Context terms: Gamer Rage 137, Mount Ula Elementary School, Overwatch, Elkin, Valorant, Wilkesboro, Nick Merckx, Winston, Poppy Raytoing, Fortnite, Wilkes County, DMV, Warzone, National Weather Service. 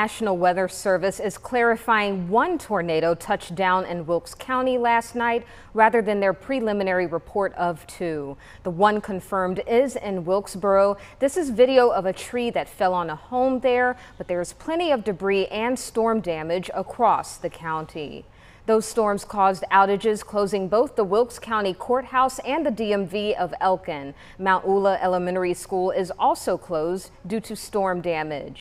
National Weather Service is clarifying one tornado touched down in Wilkes County last night rather than their preliminary report of two. The one confirmed is in Wilkesboro. This is video of a tree that fell on a home there, but there's plenty of debris and storm damage across the county. Those storms caused outages, closing both the Wilkes County Courthouse and the DMV of Elkin. Mount Ula Elementary School is also closed due to storm damage.